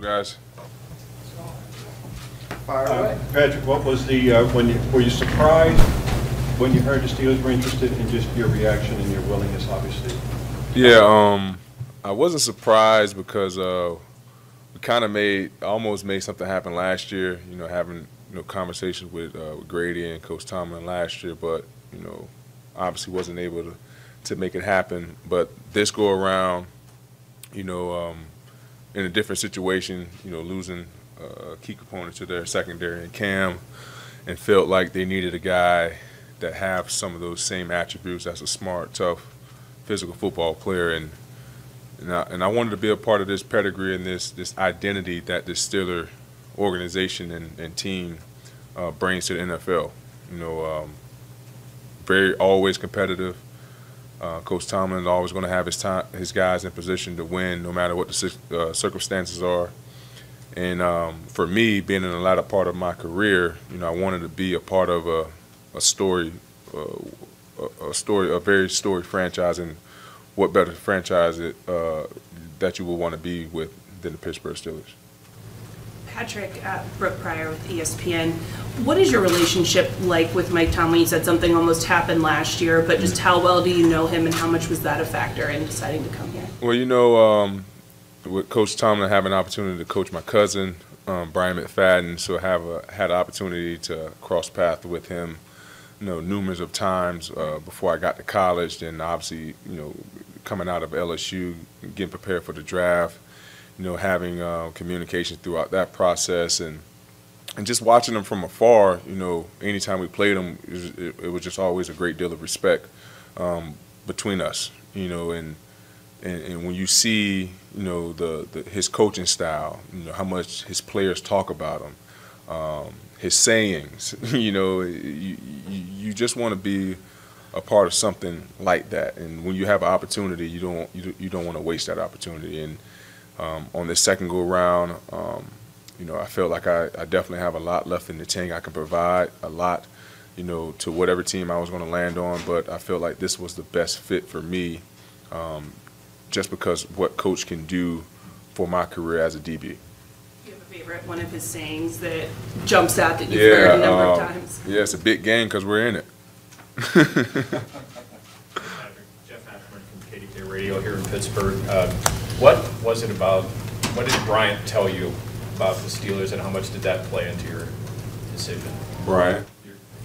go, guys. Fire away. Patrick, what was the were you surprised when you heard the Steelers were interested, in just your reaction and your willingness, obviously? Yeah, I wasn't surprised because we kind of almost made something happen last year. You know, having conversations with Grady and Coach Tomlin last year, but obviously wasn't able to make it happen. But this go around, in a different situation, losing a key component to their secondary and Cam, and felt like they needed a guy that have some of those same attributes. That's a smart, tough, physical football player, and I wanted to be a part of this pedigree and this identity that this Steeler organization and team brings to the NFL. Very always competitive. Coach Tomlin is always going to have his guys in position to win, no matter what the circumstances are. And for me, being in the latter part of my career, I wanted to be a part of a very storied franchise, and what better franchise that you would want to be with than the Pittsburgh Steelers. Patrick, Brooke Pryor with ESPN. What is your relationship like with Mike Tomlin? You said something almost happened last year, but just how well do you know him, and how much was that a factor in deciding to come here? Well, with Coach Tomlin, I have an opportunity to coach my cousin, Brian McFadden, so I had an opportunity to cross path with him, numerous of times before I got to college, and obviously, coming out of LSU, getting prepared for the draft. Having communication throughout that process, and just watching them from afar, anytime we played them, it was just always a great deal of respect between us, and when you see, his coaching style, how much his players talk about him, his sayings, you just want to be a part of something like that, and when you have an opportunity, you don't want to waste that opportunity. And on this second go round, I feel like I definitely have a lot left in the tank. I can provide a lot, to whatever team I was going to land on. But I feel like this was the best fit for me, just because what Coach can do for my career as a DB. Do you have a favorite one of his sayings that jumps out that you've heard a number of times? Yeah, it's a big game because we're in it. Jeff Ashburn from KDKA Radio here in Pittsburgh. What was it about, what did Bryant tell you about the Steelers, and how much did that play into your decision? Bryant?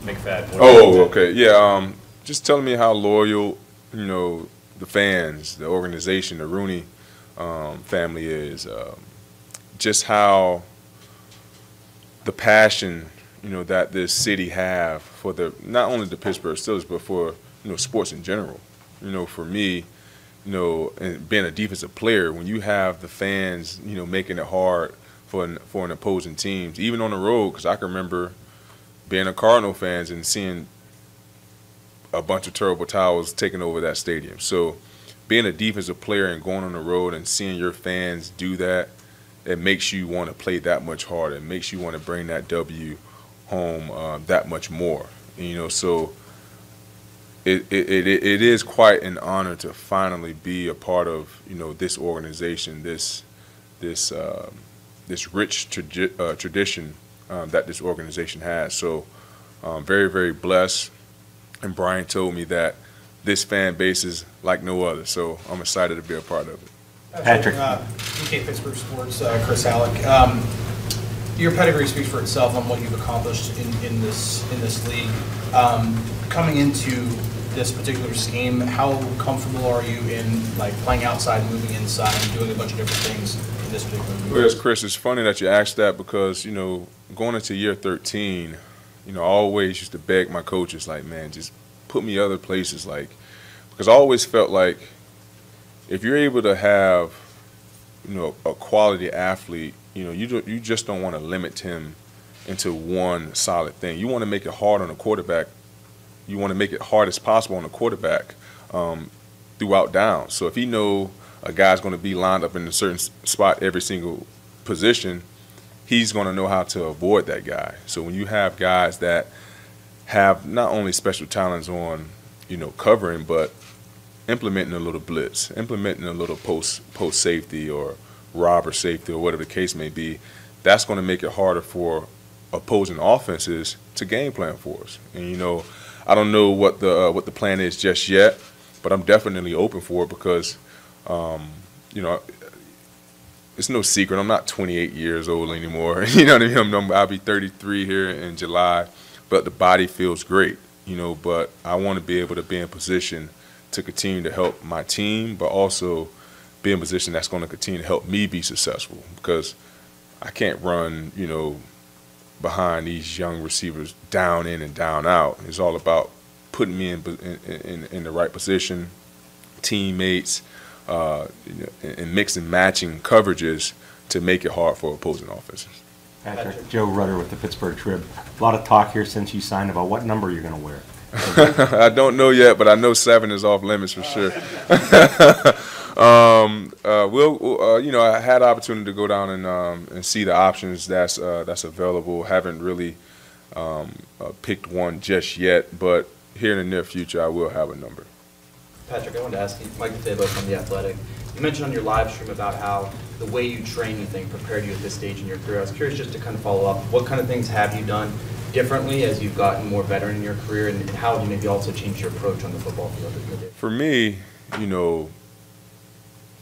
McFadden. Oh, okay. Yeah, just telling me how loyal, the fans, the organization, the Rooney family is. Just how the passion, that this city have for not only the Pittsburgh Steelers, but for, sports in general. For me, and being a defensive player, when you have the fans, making it hard for an opposing team, even on the road, because I can remember being a Cardinal fan and seeing a bunch of terrible towels taking over that stadium. So being a defensive player and going on the road and seeing your fans do that, it makes you want to play that much harder. It makes you want to bring that W home that much more, so... It is quite an honor to finally be a part of this organization, this rich tradition that this organization has. So I'm very, very blessed, and Brian told me that this fan base is like no other, so I'm excited to be a part of it. Patrick. UK Pittsburgh Sports, Chris Aleck. Your pedigree speaks for itself on what you've accomplished in this league. Coming into this particular scheme, how comfortable are you in playing outside, moving inside, and doing a bunch of different things in this particular league? Well, Chris, it's funny that you asked that because going into year 13, I always used to beg my coaches man, just put me other places, because I always felt like if you're able to have a quality athlete, you just don't want to limit him into one solid thing. You want to make it hard on a quarterback. You want to make it hard as possible on a quarterback throughout down. So if you know a guy's going to be lined up in a certain spot every single position, he's going to know how to avoid that guy. So when you have guys that have not only special talents on, covering, but implementing a little blitz, implementing a little post safety or rob or safety or whatever the case may be, that's going to make it harder for opposing offenses to game plan for us. And, you know, I don't know what the plan is just yet, but I'm definitely open for it because, you know, it's no secret I'm not 28 years old anymore. You know what I mean? I'll be 33 here in July, but the body feels great, you know, but I want to be able to be in position to continue to help my team, but also be in a position that's going to continue to help me be successful because I can't run, you know, behind these young receivers down in and down out. It's all about putting me in the right position, teammates, you know, and mixing matching coverages to make it hard for opposing offenses. Patrick, Joe Rutter with the Pittsburgh Trib. A lot of talk here since you signed about what number you're going to wear. I don't know yet, but I know 7 is off limits for sure. You know, I had opportunity to go down and see the options that's available. Haven't really picked one just yet, but here in the near future, I will have a number. Patrick, I wanted to ask you, Mike DeFebo from The Athletic. You mentioned on your live stream about how the way you train, you think, prepared you at this stage in your career. I was curious just to kind of follow up. What kind of things have you done differently as you've gotten more veteran in your career, and how have you maybe also changed your approach on the football field? For me, you know,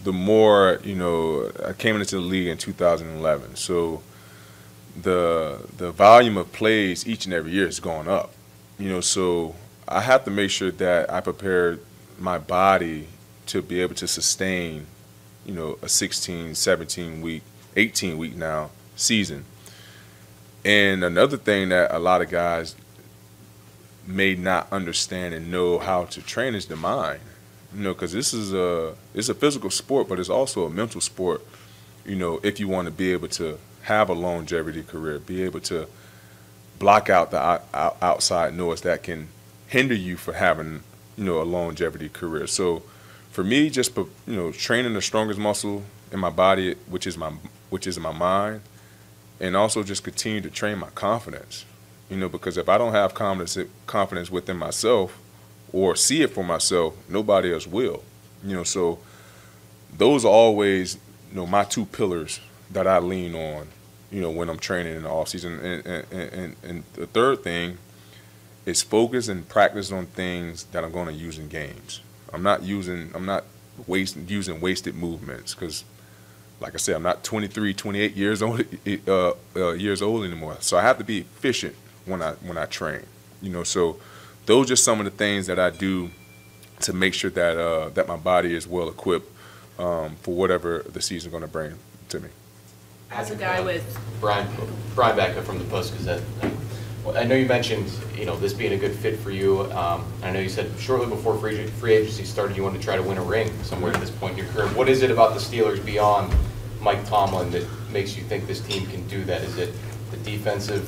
the more, you know, I came into the league in 2011, so the volume of plays each and every year has gone up. You know, so I have to make sure that I prepare my body to be able to sustain, you know, a 16, 17-week, 18-week now season. And another thing that a lot of guys may not understand and know how to train is the mind. You know, because this is it's a physical sport, but it's also a mental sport, you know, if you want to be able to have a longevity career, be able to block out the outside noise that can hinder you for having, you know, a longevity career. So for me, just, you know, training the strongest muscle in my body, which is my mind, and also just continue to train my confidence, you know, because if I don't have confidence within myself, or see it for myself, nobody else will. You know, so those are always, you know, my two pillars that I lean on, you know, when I'm training in the offseason. And the third thing is focus and practice on things that I'm going to use in games. I'm not using wasted movements because, like I said, I'm not 23, 28 years old anymore. So I have to be efficient when I train. You know, so those are just some of the things that I do to make sure that that my body is well equipped for whatever the season's going to bring to me. As a guy with Brian Beckham from the Post-Gazette, I know you mentioned, you know, this being a good fit for you. I know you said shortly before free agency started, you wanted to try to win a ring somewhere at this point in your career. What is it about the Steelers beyond Mike Tomlin that makes you think this team can do that? Is it the defensive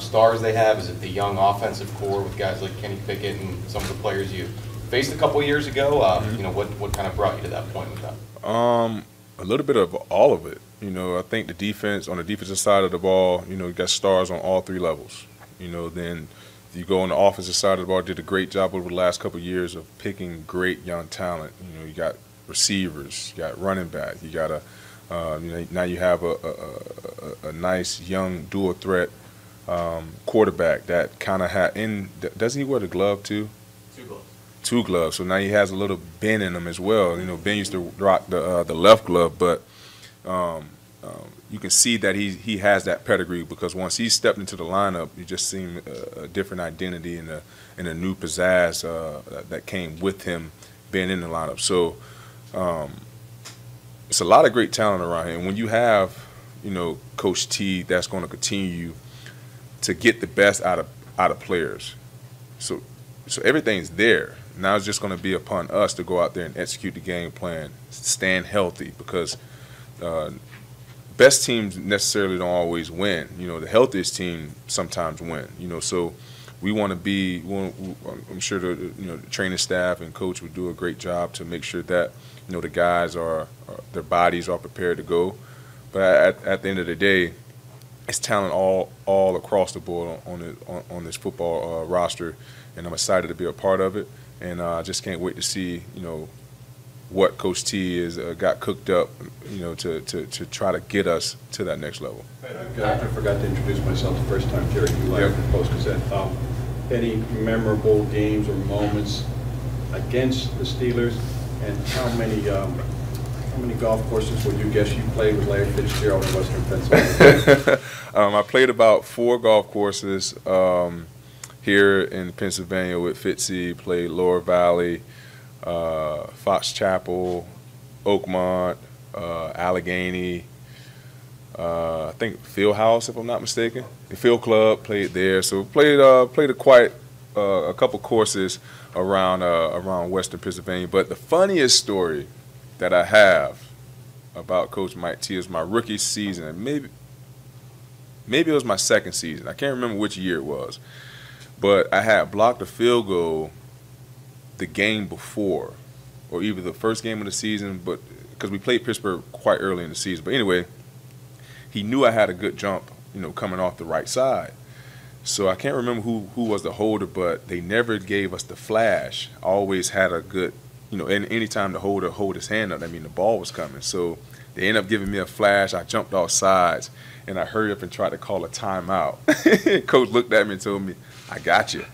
stars they have? Is it the young offensive core with guys like Kenny Pickett and some of the players you faced a couple years ago? You know, what kind of brought you to that point with that? A little bit of all of it. You know, I think the defense, on the defensive side of the ball, you know, you got stars on all three levels. You know, then you go on the offensive side of the ball, did a great job over the last couple of years of picking great young talent. You know, you got receivers, you got running back, you got a you know, now you have a nice young dual threat quarterback that kind of had in. Doesn't he wear the glove too? Two gloves. Two gloves. So now he has a little Ben in him as well. You know, Ben used to rock the left glove, but you can see that he has that pedigree because once he stepped into the lineup, you just seen a different identity and a new pizzazz that came with him being in the lineup. So. It's a lot of great talent around here. And when you have, you know, Coach T, that's going to continue to get the best out of players. So everything's there. Now it's just going to be upon us to go out there and execute the game plan, stand healthy, because best teams necessarily don't always win. You know, the healthiest team sometimes win. You know, so we want to be. I'm sure the, you know, the training staff and coach would do a great job to make sure that, you know, the guys are their bodies are prepared to go. But at the end of the day, it's talent all across the board on this football roster, and I'm excited to be a part of it. And I just can't wait to see, you know, what Coach T is got cooked up, you know, to try to get us to that next level. I forgot to introduce myself the first time, Jerry. You like the Post-Gazette. Any memorable games or moments against the Steelers, and how many golf courses would you guess you played with Larry Fitzgerald in Western Pennsylvania? I played about 4 golf courses here in Pennsylvania with Fitzy. Played Laurel Valley, Fox Chapel, Oakmont, Allegheny, I think Field House, if I'm not mistaken. The Field Club, played there. So played a couple courses around around Western Pennsylvania. But the funniest story that I have about Coach Mike T is my rookie season, and maybe it was my second season. I can't remember which year it was, but I had blocked a field goal the game before, or either the first game of the season, but because we played Pittsburgh quite early in the season. But anyway, he knew I had a good jump, you know, coming off the right side. So I can't remember who was the holder, but they never gave us the flash. I always had a good, you know, and any time the holder hold his hand up, I mean, the ball was coming. So they ended up giving me a flash. I jumped off sides, and I hurried up and tried to call a timeout. Coach looked at me and told me, "I got you."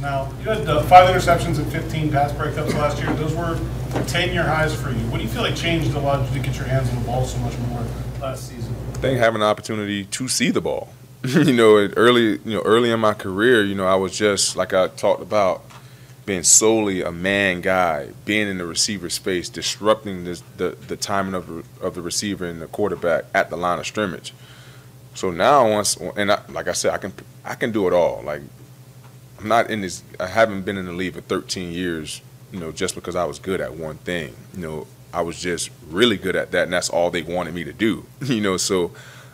Now, you had 5 interceptions and 15 pass breakups last year. Those were 10-year highs for you. What do you feel like changed allowed you to get your hands on the ball so much more last season? I think having an opportunity to see the ball. You know, early in my career, you know, I was just, like I talked about, being solely a man guy, being in the receiver space, disrupting the timing of the receiver and the quarterback at the line of scrimmage. So now, like I said, I can do it all. Like, I'm not in this. I haven't been in the league for 13 years, you know, just because I was good at one thing. You know, I was just really good at that, and that's all they wanted me to do. You know, so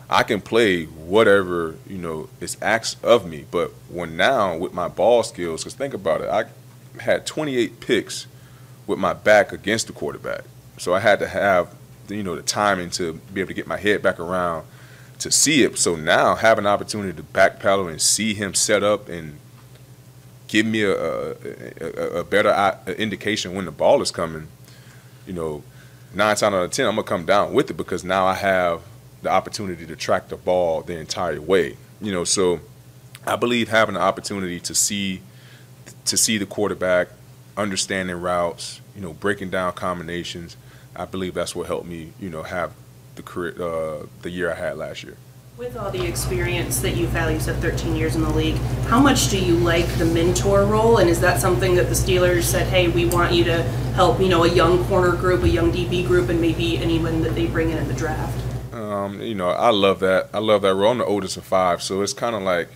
I can play whatever, you know, is asked of me. But when now with my ball skills, because think about it, I had 28 picks with my back against the quarterback, so I had to have, you know, the timing to be able to get my head back around to see it. So now I have an opportunity to backpedal and see him set up and give me a better indication when the ball is coming. You know, 9 times out of 10, I'm going to come down with it because now I have the opportunity to track the ball the entire way. You know, so I believe having the opportunity to see the quarterback, understanding routes, you know, breaking down combinations, I believe that's what helped me, you know, have the career, the year I had last year. With all the experience that you've had, you said 13 years in the league, how much do you like the mentor role? And is that something that the Steelers said, hey, we want you to help, you know, a young corner group, a young DB group, and maybe anyone that they bring in the draft? You know, I love that. I love that role. I'm the oldest of 5, so it's kind of like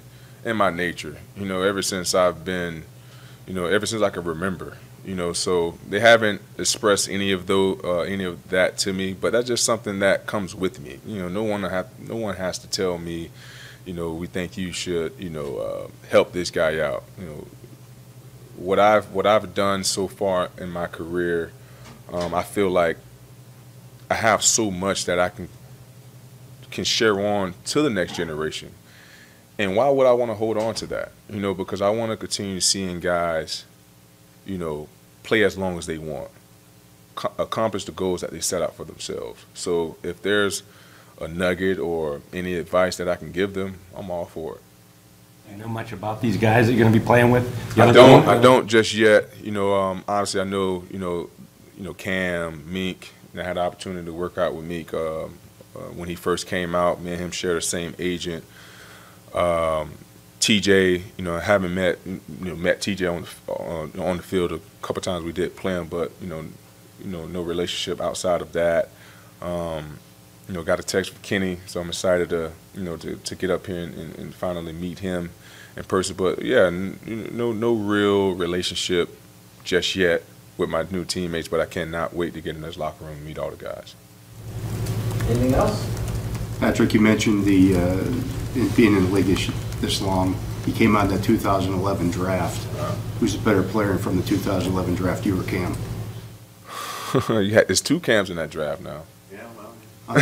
in my nature, you know, ever since I've been, you know, ever since I can remember, you know, so they haven't expressed any of that to me, but that's just something that comes with me. You know, no one has to tell me, you know, we think you should, you know, help this guy out. You know, what I've done so far in my career, I feel like I have so much that I can share on to the next generation. And why would I want to hold on to that? You know, because I want to continue seeing guys, you know, play as long as they want, accomplish the goals that they set out for themselves. So if there's a nugget or any advice that I can give them, I'm all for it. Do you know much about these guys that you're going to be playing with? I don't just yet. You know, obviously I know, you know, Cam, Meek, and I had the opportunity to work out with Meek when he first came out. Me and him share the same agent. TJ, you know, I haven't met TJ on the field. A couple of times we did play him, but you know, no relationship outside of that. You know, got a text from Kenny, so I'm excited to, you know, to get up here and finally meet him in person. But yeah, no real relationship just yet with my new teammates, but I cannot wait to get in this locker room and meet all the guys. Anything else? Patrick, you mentioned the being in the league this long. He came out of the 2011 draft. Who's the better player from the 2011 draft, you or Cam? There's 2 Cams in that draft now. Yeah, well.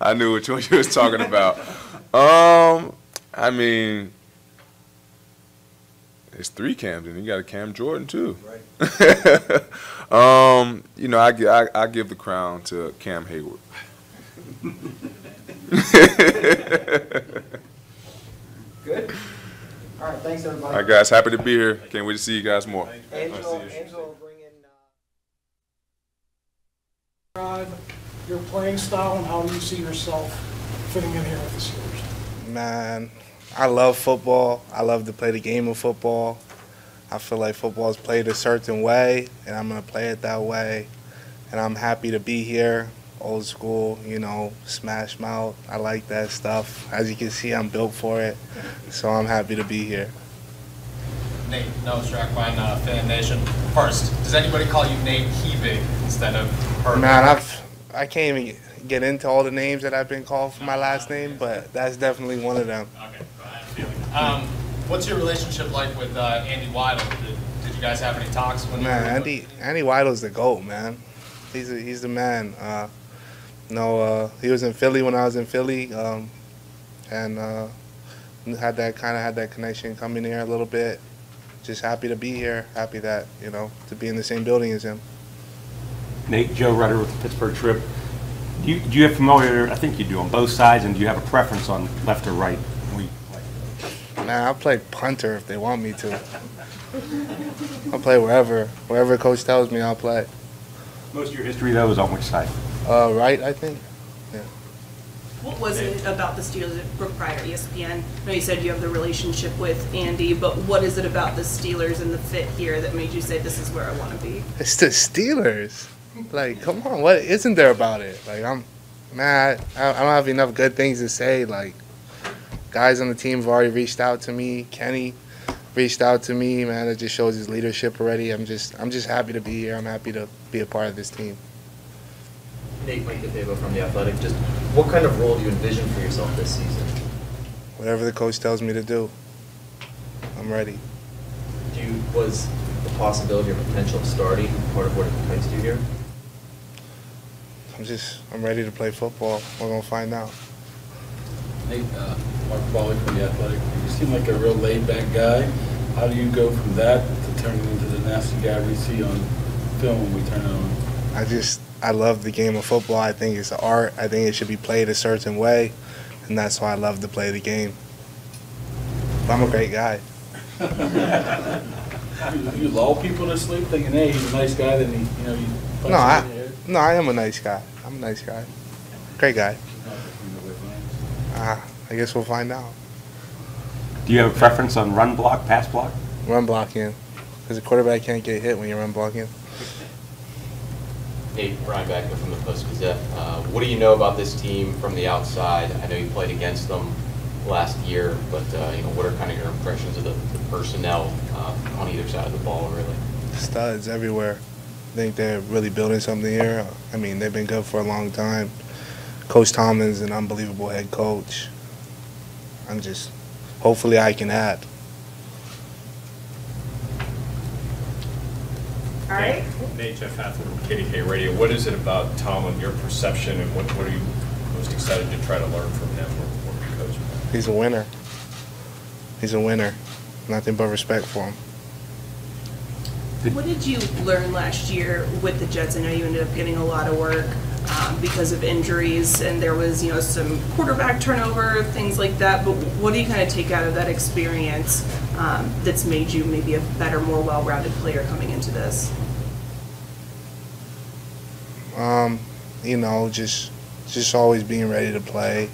I knew which one you was talking about. I mean, It's three Cams, and you got a Cam Jordan too. Right. You know, I give the crown to Cam Hayward. Good. All right, thanks everybody. All right, guys, happy to be here. Can't wait to see you guys more. Angelo, bring in your playing style and how you see yourself fitting in here with the Steelers. Man, I love football. I love to play the game of football. I feel like football is played a certain way, and I'm going to play it that way. And I'm happy to be here. Old school, you know, smash mouth. I like that stuff. As you can see, I'm built for it, so I'm happy to be here. Nate Nostrack, Fan Nation. First, does anybody call you Nate Herbig instead of Herbig? Man, I can't even get into all the names that I've been called for my last name, but that's definitely one of them. Okay, I have a feeling. What's your relationship like with Andy Weidel? Did you guys have any talks? Andy Weidel's the GOAT, man. He's the man. He was in Philly when I was in Philly, and had that connection coming here a little bit. Just happy to be here. Happy that, you know, to be in the same building as him. Nate, Joe Rutter with the Pittsburgh Trib. Do you have familiarity? I think you do on both sides, and do you have a preference on left or right? Nah, I'll play punter if they want me to. I'll play wherever coach tells me I'll play. Most of your history though is on which side? Right, I think. Yeah. What was it about the Steelers? Brooke Pryor, ESPN. I know you said you have the relationship with Andy, but what is it about the Steelers and the fit here that made you say this is where I want to be? It's the Steelers. Like, come on, what isn't there about it? Like, I don't have enough good things to say. Like, guys on the team have already reached out to me. Kenny reached out to me, man. It just shows his leadership already. I'm just happy to be here. I'm happy to be a part of this team. Nate, Mike DeFebo from the Athletic. Just what kind of role do you envision for yourself this season? Whatever the coach tells me to do, I'm ready. Was the possibility or potential of starting part of what entices you here? I'm ready to play football. We're gonna find out. Nate, Mark Pauly from The Athletic. You seem like a real laid-back guy. How do you go from that to turning into the nasty guy we see on film when we turn on? I love the game of football. I think it's an art. I think it should be played a certain way, and that's why I love to play the game. But I'm a great guy. You lull people to sleep thinking, hey, he's a nice guy, then he, you know, you... No, I am a nice guy. I'm a nice guy. Great guy. I guess we'll find out. Do you have a preference on run block, pass block? Run blocking, because the quarterback can't get hit when you're run blocking. Hey, Brian Beckham from the Post-Gazette. What do you know about this team from the outside? I know you played against them last year, but you know, what are kind of your impressions of the personnel on either side of the ball, really? Studs everywhere. I think they're really building something here. I mean, they've been good for a long time. Coach Tomlin's an unbelievable head coach. Hopefully I can add. All right. Nate, Jeff Ashburn from KDKA Radio. What is it about Tomlin, your perception, and what are you most excited to try to learn from him or your coach? He's a winner. He's a winner. Nothing but respect for him. What did you learn last year with the Jets? I know you ended up getting a lot of work. Because of injuries, and there was, you know, some quarterback turnover, things like that. But what do you kind of take out of that experience that's made you maybe a better, more well-rounded player coming into this? You know, just always being ready to play.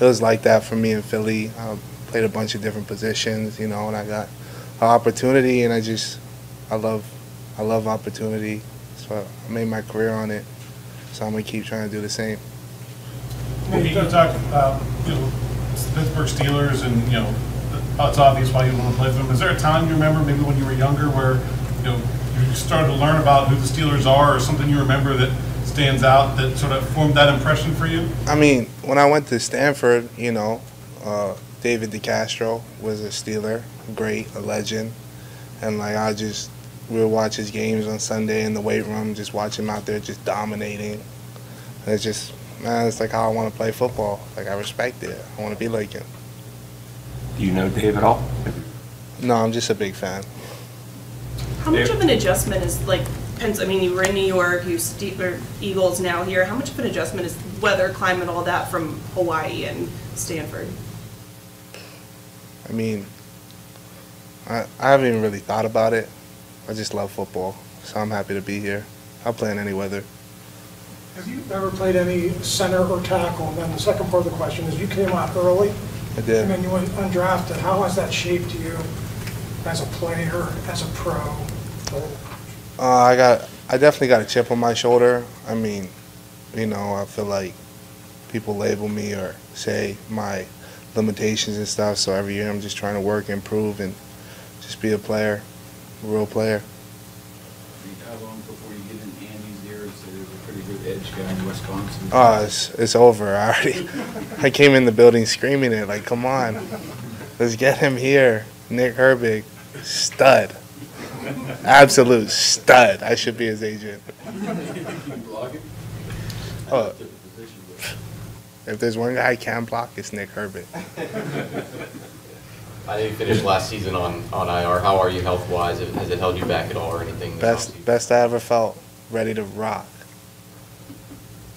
It was like that for me in Philly. I played a bunch of different positions, you know, and I got an opportunity, and I love opportunity. So I made my career on it. So I'm going to keep trying to do the same. Well, you got to talk about, you know, it's the Pittsburgh Steelers, and, you know, it's obvious why you want to play for them. Is there a time you remember, maybe when you were younger, where, you know, you started to learn about who the Steelers are, or something you remember that stands out that sort of formed that impression for you? I mean, when I went to Stanford, you know, David DeCastro was a Steeler, great, a legend. And, like, we would watch his games on Sunday in the weight room, just watch him out there just dominating. And it's just, man, it's like how I want to play football. Like, I respect it. I want to be like him. Do you know Dave at all? No, I'm just a big fan. How much of an adjustment is, like, I mean, you were in New York, you Eagles now here. How much of an adjustment is weather, climate, all that from Hawaii and Stanford? I mean, I haven't even really thought about it. I just love football, so I'm happy to be here. I'll play in any weather. Have you ever played any center or tackle? And then the second part of the question is, you came out early. I did. And then you went undrafted. How has that shaped you as a player, as a pro? I definitely got a chip on my shoulder. I mean, you know, I feel like people label me or say my limitations and stuff. So every year I'm just trying to work, improve, and just be a player, a real player. How long before you get in Andy's ear and say there's a pretty good edge guy in Wisconsin? Oh, it's over. I already I came in the building screaming it, like, come on, let's get him here. Nate Herbig, stud. Absolute stud. I should be his agent. Oh, if there's one guy I can block, it's Nick Herbig. I know you finished last season on IR. How are you health-wise? Has it held you back at all or anything? Best I ever felt. Ready to rock.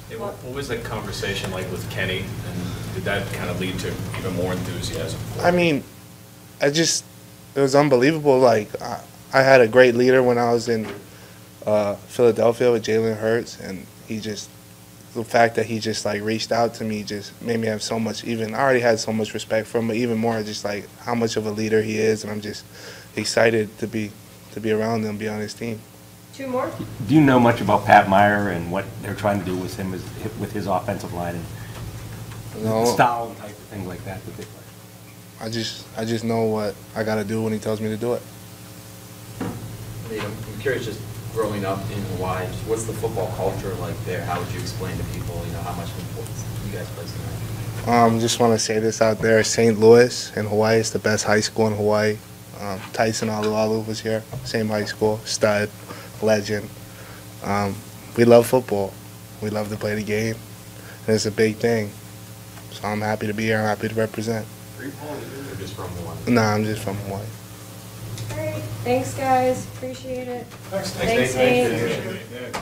Hey, what was the conversation like with Kenny? And did that kind of lead to even more enthusiasm? I mean, it was unbelievable. Like, I had a great leader when I was in Philadelphia with Jalen Hurts, and the fact that he just, like, reached out to me just made me have so much, I already had so much respect for him, but even more just, like, how much of a leader he is, and I'm just excited to be around him, be on his team. Two more. Do you know much about Pat Meyer and what they're trying to do with him, with his offensive line and no. Style and type of things like that? I just know what I got to do when he tells me to do it. I'm curious, just growing up in Hawaii, just what's the football culture like there? How would you explain to people, you know, how much importance you guys place in that? Just want to say this out there: St. Louis in Hawaii is the best high school in Hawaii. Tyson Alualu was here, same high school, stud, legend. We love football. We love to play the game, and it's a big thing. So I'm happy to be here. I'm happy to represent. Are you Paul or just from Hawaii? No, I'm just from Hawaii. Thanks, guys. Appreciate it. Thanks, Nate.